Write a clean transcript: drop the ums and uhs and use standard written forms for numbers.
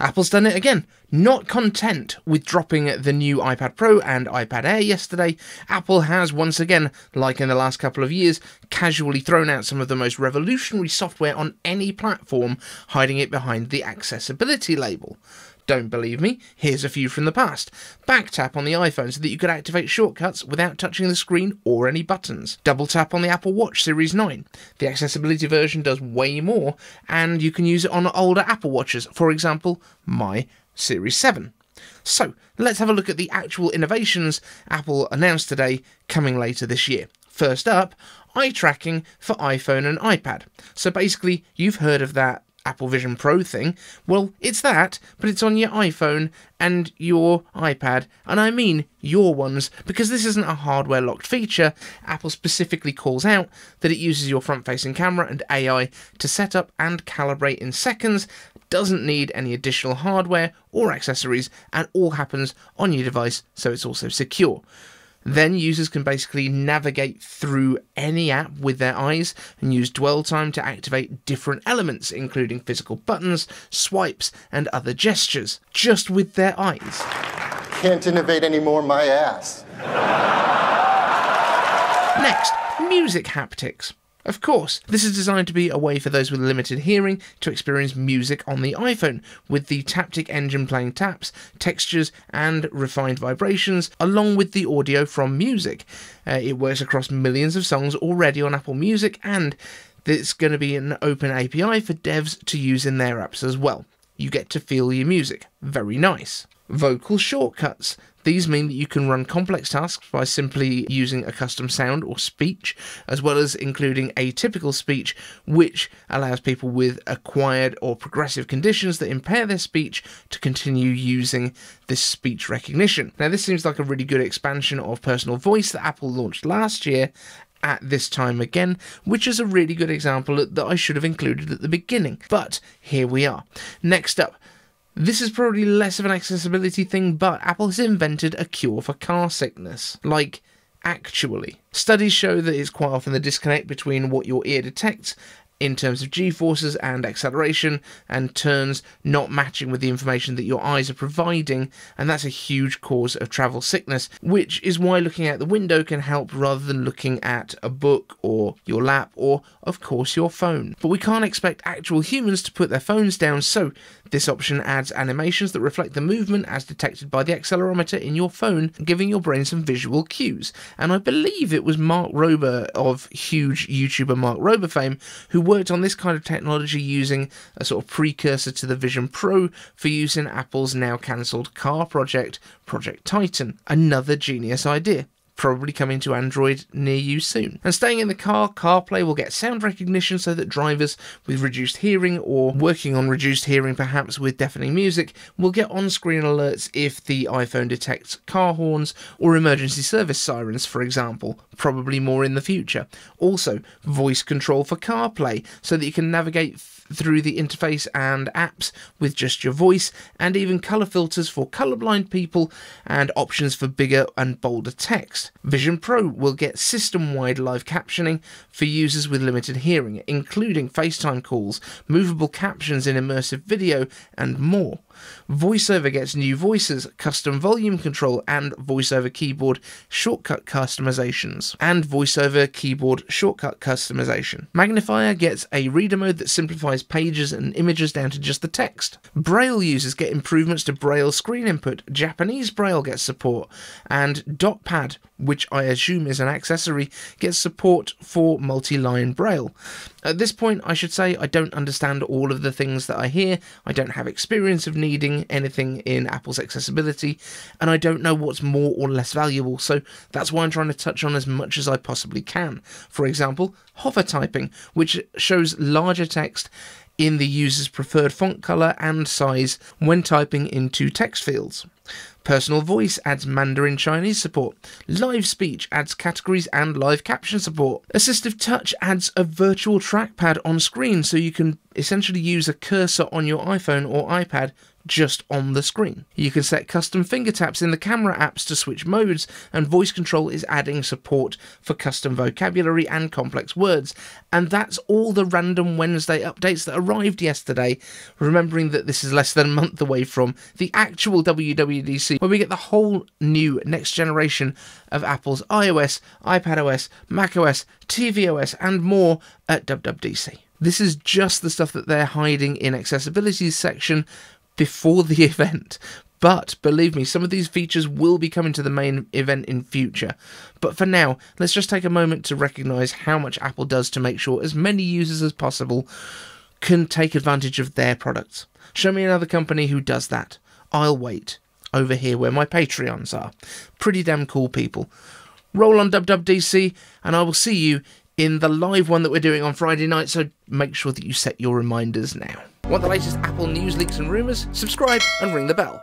Apple's done it again. Not content with dropping the new iPad Pro and iPad Air yesterday, Apple has once again, like in the last couple of years, casually thrown out some of the most revolutionary software on any platform, hiding it behind the accessibility label. Don't believe me? Here's a few from the past. Back tap on the iPhone so that you could activate shortcuts without touching the screen or any buttons. Double tap on the Apple Watch Series 9. The accessibility version does way more, and you can use it on older Apple Watches, for example, my Series 7. So, let's have a look at the actual innovations Apple announced today, coming later this year. First up, eye tracking for iPhone and iPad. So basically, you've heard of that Apple Vision Pro thing. Well, it's that, but it's on your iPhone and your iPad, and I mean your ones, because this isn't a hardware locked feature. Apple specifically calls out that it uses your front-facing camera and AI to set up and calibrate in seconds, doesn't need any additional hardware or accessories, and all happens on your device, so it's also secure. Then users can basically navigate through any app with their eyes and use dwell time to activate different elements, including physical buttons, swipes, and other gestures, just with their eyes. Can't innovate anymore, my ass. Next, music haptics. Of course, this is designed to be a way for those with limited hearing to experience music on the iPhone, with the Taptic Engine playing taps, textures, and refined vibrations, along with the audio from music. It works across millions of songs already on Apple Music, and it's going to be an open API for devs to use in their apps as well. You get to feel your music. Very nice. Vocal shortcuts. These mean that you can run complex tasks by simply using a custom sound or speech, as well as including atypical speech, which allows people with acquired or progressive conditions that impair their speech to continue using this speech recognition. Now, this seems like a really good expansion of Personal Voice that Apple launched last year at this time again, which is a really good example that I should have included at the beginning, but here we are. Next up. This is probably less of an accessibility thing, but Apple has invented a cure for car sickness. Like, actually. Studies show that it's quite often the disconnect between what your ear detects in terms of G-forces and acceleration and turns not matching with the information that your eyes are providing, and that's a huge cause of travel sickness, which is why looking out the window can help rather than looking at a book or your lap or, of course, your phone. But we can't expect actual humans to put their phones down, so this option adds animations that reflect the movement as detected by the accelerometer in your phone, giving your brain some visual cues. And I believe it was Mark Rober, of huge YouTuber Mark Rober fame, who worked on this kind of technology using a sort of precursor to the Vision Pro for use in Apple's now cancelled car project, Project Titan. Another genius idea, probably coming to Android near you soon. And staying in the car, CarPlay will get sound recognition so that drivers with reduced hearing or working on reduced hearing, perhaps with deafening music, will get on-screen alerts if the iPhone detects car horns or emergency service sirens, for example, probably more in the future. Also, voice control for CarPlay so that you can navigate through the interface and apps with just your voice, and even color filters for colorblind people and options for bigger and bolder text. Vision Pro will get system-wide live captioning for users with limited hearing, including FaceTime calls, movable captions in immersive video, and more. VoiceOver gets new voices, custom volume control, and VoiceOver keyboard shortcut customizations. Magnifier gets a reader mode that simplifies pages and images down to just the text. Braille users get improvements to Braille screen input. Japanese Braille gets support, and dotpad, which I assume is an accessory, gets support for multi-line Braille. At this point, I should say I don't understand all of the things that I hear. I don't have experience of needing anything in Apple's accessibility, and I don't know what's more or less valuable, so that's why I'm trying to touch on as much as I possibly can. For example, hover typing, which shows larger text in the user's preferred font color and size when typing into text fields. Personal Voice adds Mandarin Chinese support. Live Speech adds categories and live caption support. Assistive Touch adds a virtual trackpad on screen so you can essentially use a cursor on your iPhone or iPad just on the screen. You can set custom finger taps in the camera apps to switch modes, and voice control is adding support for custom vocabulary and complex words. And that's all the random Wednesday updates that arrived yesterday, remembering that this is less than a month away from the actual WWDC, where we get the whole new next generation of Apple's iOS, iPadOS, macOS, tvOS and more at WWDC. This is just the stuff that they're hiding in accessibility section before the event. But believe me, some of these features will be coming to the main event in future. But for now, let's just take a moment to recognise how much Apple does to make sure as many users as possible can take advantage of their products. Show me another company who does that. I'll wait. Over here where my Patreons are. Pretty damn cool people. Roll on WWDC, and I will see you in the live one that we're doing on Friday night, so make sure that you set your reminders now. Want the latest Apple news, leaks and rumours? Subscribe and ring the bell.